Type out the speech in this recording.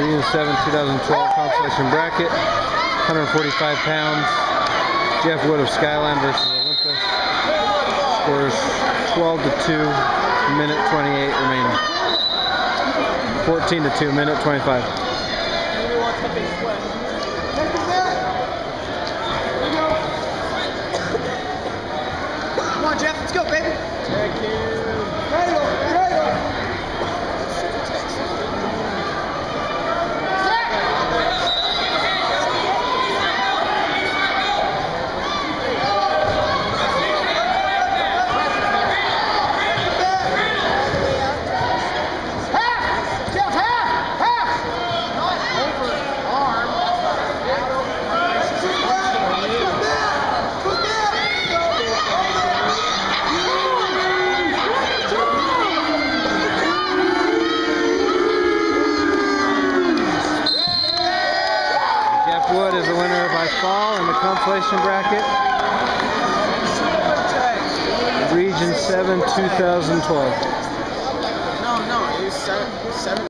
Region 7 2012 competition bracket, 145 pounds. Jeff Wood of Skyline versus Olympus. Scores 12-2, minute 28 remaining. 14-2, minute 25. Come on, Jeff, let's go, baby. Thank you. Right on, right on. Half! Jeff, half! Half! Over the arm. Out over the arm. Wood is the winner by fall in the consolation bracket. Region 7 2012. No, no, it was 7.